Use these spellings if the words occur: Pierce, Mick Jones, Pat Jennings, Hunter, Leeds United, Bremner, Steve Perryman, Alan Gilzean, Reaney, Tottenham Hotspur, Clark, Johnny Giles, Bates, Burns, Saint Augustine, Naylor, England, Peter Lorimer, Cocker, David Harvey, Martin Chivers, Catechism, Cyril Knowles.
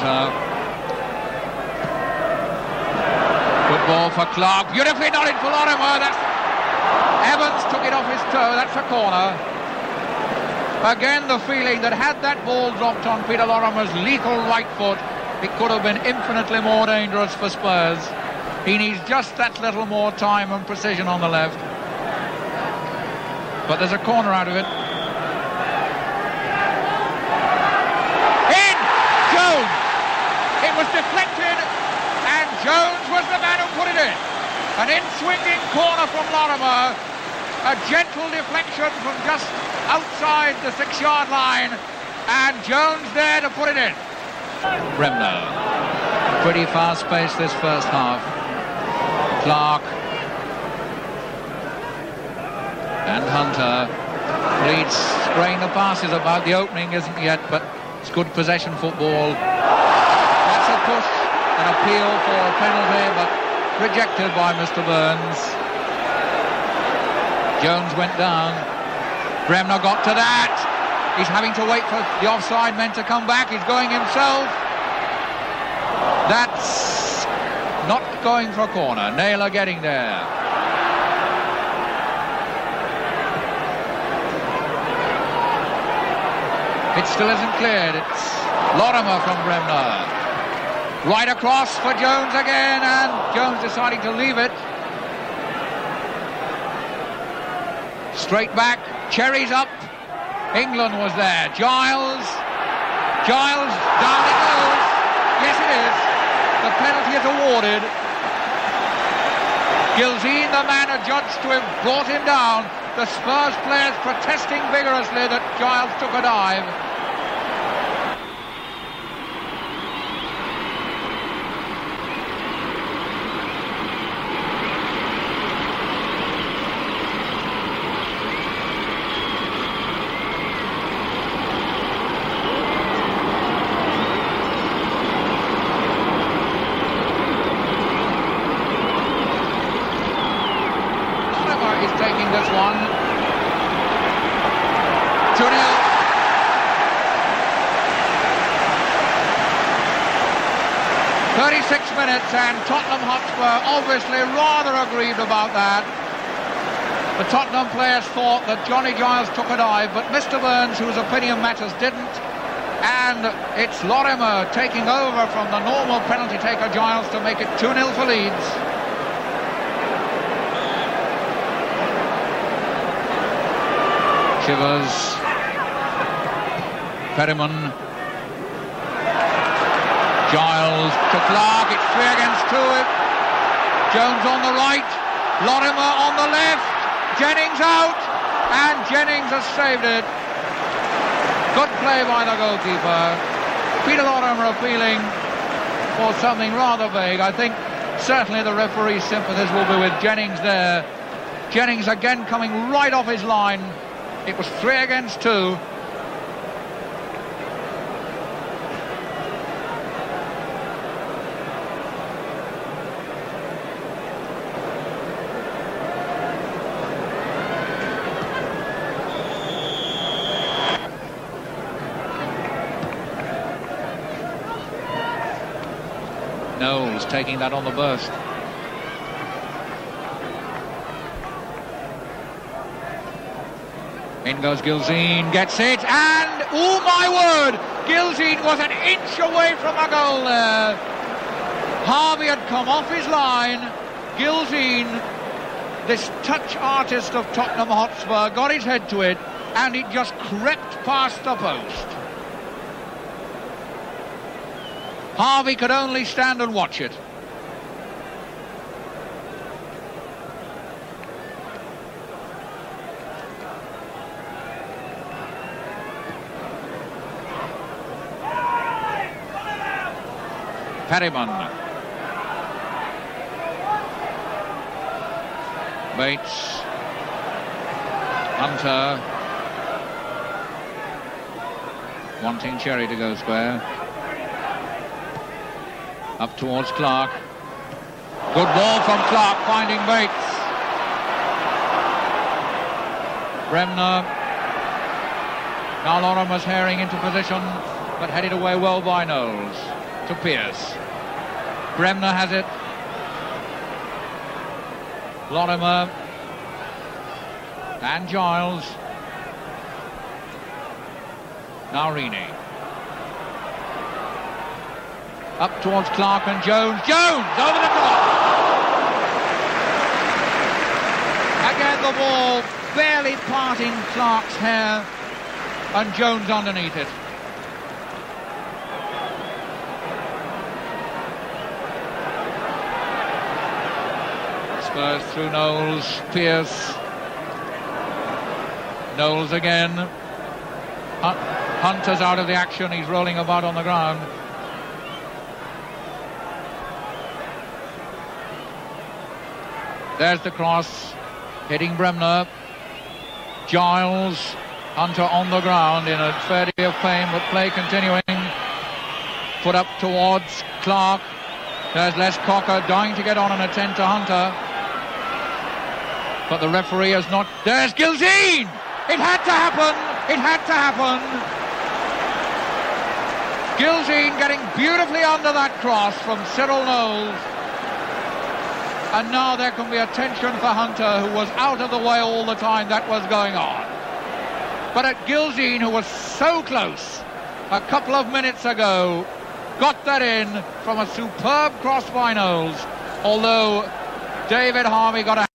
Hunter. Good ball for Clark. Beautifully nodded for Lorimer. That's... Evans took it off his toe. That's a corner. Again, the feeling that had that ball dropped on Peter Lorimer's lethal right foot, it could have been infinitely more dangerous for Spurs. He needs just that little more time and precision on the left. But there's a corner out of it. In! Jones! It was deflected, and Jones was the man who put it in. An in-swinging corner from Lorimer. A gentle deflection from just outside the 6-yard line. And Jones there to put it in. Bremner. Pretty fast pace this first half. Clark and Hunter. Leeds spraying the passes about. The opening isn't yet, but it's good possession football. That's a push, an appeal for a penalty, but rejected by Mr. Burns. Jones went down. Bremner got to that. He's having to wait for the offside men to come back. He's going himself. That's not going for a corner. Naylor getting there. It still isn't cleared. It's Lorimer from Bremner. Right across for Jones again, and Jones deciding to leave it. Straight back. Cherries up. England was there. Giles. Giles, down it goes. Yes, it is. The penalty is awarded. Gilzean, the man adjudged to have brought him down. The Spurs players protesting vigorously that Giles took a dive. And Tottenham Hotspur obviously rather aggrieved about that. The Tottenham players thought that Johnny Giles took a dive, but Mr. Burns, whose opinion matters, didn't. And it's Lorimer taking over from the normal penalty taker Giles to make it 2-0 for Leeds. Chivers. Perryman. Giles to Clark, it's 3 against 2. Jones on the right, Lorimer on the left, Jennings out, and Jennings has saved it. Good play by the goalkeeper. Peter Lorimer appealing for something rather vague. I think certainly the referee's sympathies will be with Jennings there. Jennings again coming right off his line. It was 3 against 2. Knowles taking that on the burst. In goes Gilzean, gets it, and oh my word! Gilzean was an inch away from a goal there. Harvey had come off his line. Gilzean, this touch artist of Tottenham Hotspur, got his head to it, and it just crept past the post. Harvey could only stand and watch it. Perryman. Bates. Hunter. Wanting Cherry to go square. Up towards Clark. Good ball from Clark, finding Bates. Bremner. Now Lorimer's herring into position, but headed away well by Knowles. to Pierce. Bremner has it. Lorimer and Giles. Now Reaney. Up towards Clark and Jones. Jones over the top. Again the ball barely parting Clark's hair, and Jones underneath it. Spurs through Knowles, Pierce. Knowles again. Hunter's out of the action, he's rolling about on the ground. There's the cross, hitting Bremner. Giles, Hunter on the ground in a fair degree of pain, but play continuing. Put up towards Clark. There's Les Cocker dying to get on and attend to Hunter. But the referee has not... There's Gilzean! It had to happen! It had to happen! Gilzean getting beautifully under that cross from Cyril Knowles. And now there can be a tension for Hunter, who was out of the way all the time that was going on. But at Gilzean, who was so close a couple of minutes ago, got that in from a superb cross by Knowles, although David Harvey got a